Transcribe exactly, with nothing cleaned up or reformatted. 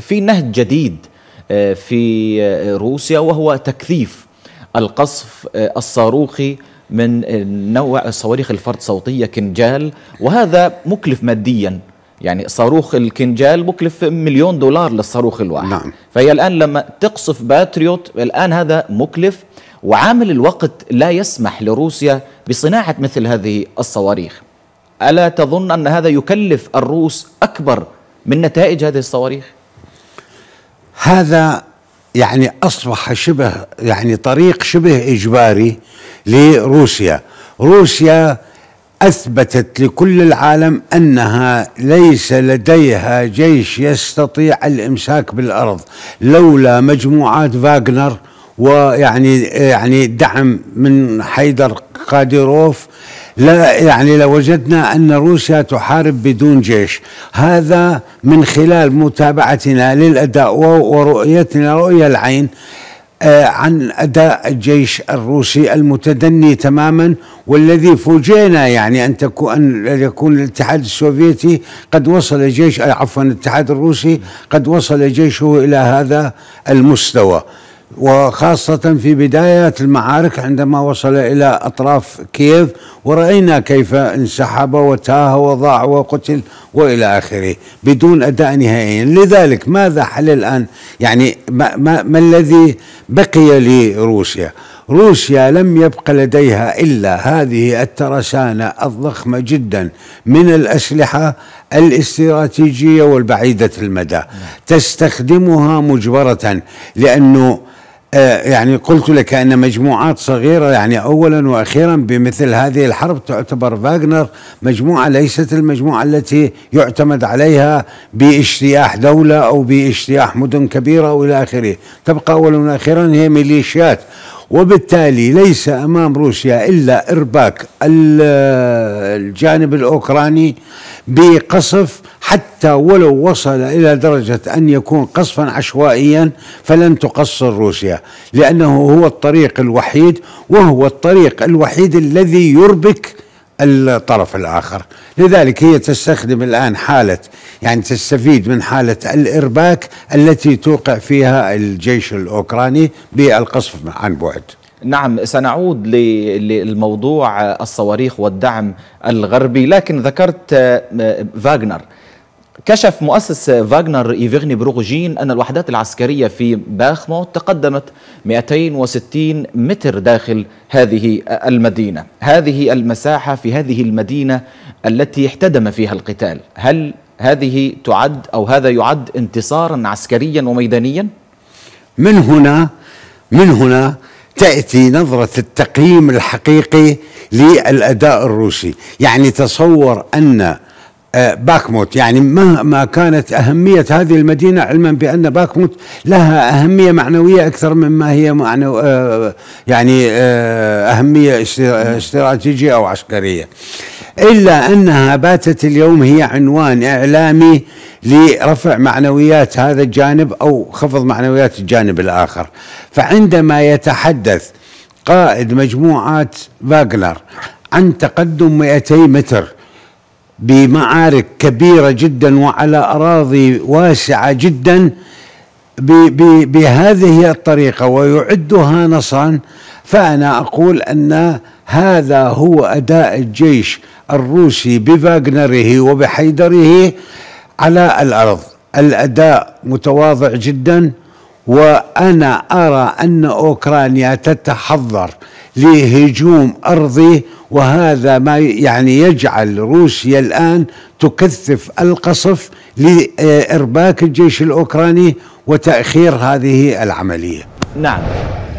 في نهج جديد في روسيا وهو تكثيف القصف الصاروخي من نوع صواريخ الفرد صوتية كنجال، وهذا مكلف ماديا، يعني صاروخ الكنجال مكلف مليون دولار للصاروخ الواحد. نعم. فهي الآن لما تقصف باتريوت الآن هذا مكلف، وعامل الوقت لا يسمح لروسيا بصناعة مثل هذه الصواريخ. ألا تظن أن هذا يكلف الروس أكبر من نتائج هذه الصواريخ؟ هذا يعني أصبح شبه يعني طريق شبه إجباري لروسيا. روسيا أثبتت لكل العالم أنها ليس لديها جيش يستطيع الإمساك بالأرض لولا مجموعات فاغنر ويعني يعني دعم من حيدر قاديروف، لا يعني لوجدنا أن روسيا تحارب بدون جيش. هذا من خلال متابعتنا للأداء ورؤيتنا رؤية العين عن أداء الجيش الروسي المتدني تماما، والذي فوجئنا يعني أن تكون أن يكون الاتحاد السوفيتي قد وصل جيش عفوا الاتحاد الروسي قد وصل جيشه إلى هذا المستوى، وخاصة في بداية المعارك عندما وصل إلى أطراف كييف ورأينا كيف انسحب وتاه وضاع وقتل وإلى آخره بدون أداء نهائي. لذلك ماذا حل الآن؟ يعني ما, ما, ما الذي بقي لروسيا؟ روسيا لم يبق لديها إلا هذه الترسانة الضخمة جدا من الأسلحة الاستراتيجية والبعيدة المدى تستخدمها مجبرة، لأنه يعني قلت لك أن مجموعات صغيرة يعني أولا وأخيرا بمثل هذه الحرب تعتبر فاغنر مجموعة ليست المجموعة التي يعتمد عليها باجتياح دولة أو باجتياح مدن كبيرة وإلى آخره، تبقى أولا وأخيرا هي ميليشيات، وبالتالي ليس أمام روسيا إلا إرباك الجانب الأوكراني بقصف حتى ولو وصل إلى درجة أن يكون قصفا عشوائيا فلن تقصر روسيا، لأنه هو الطريق الوحيد وهو الطريق الوحيد الذي يربك الطرف الآخر. لذلك هي تستخدم الآن حالة يعني تستفيد من حالة الإرباك التي توقع فيها الجيش الأوكراني بالقصف عن بعد. نعم، سنعود للموضوع الصواريخ والدعم الغربي، لكن ذكرت فاغنر. كشف مؤسس فاغنر يفغني بروغوجين أن الوحدات العسكرية في باخموت تقدمت مئتين وستين متر داخل هذه المدينة. هذه المساحة في هذه المدينة التي احتدم فيها القتال، هل هذه تعد أو هذا يعد انتصارا عسكريا وميدانيا؟ من هنا من هنا تأتي نظرة التقييم الحقيقي للأداء الروسي. يعني تصور أن باخموت يعني مهما كانت أهمية هذه المدينة، علما بأن باخموت لها أهمية معنوية أكثر مما هي معنو يعني أهمية استراتيجية أو عسكرية، إلا أنها باتت اليوم هي عنوان إعلامي لرفع معنويات هذا الجانب أو خفض معنويات الجانب الآخر. فعندما يتحدث قائد مجموعات فاغنر عن تقدم مئتي متر بمعارك كبيرة جدا وعلى أراضي واسعة جدا بهذه الطريقة ويعدها نصرا، فأنا أقول أن هذا هو أداء الجيش الروسي بفاغنره وبحيدره على الأرض. الأداء متواضع جدا، وأنا أرى أن أوكرانيا تتحضر لهجوم أرضي، وهذا ما يعني يجعل روسيا الآن تكثف القصف لإرباك الجيش الأوكراني وتأخير هذه العملية. نعم.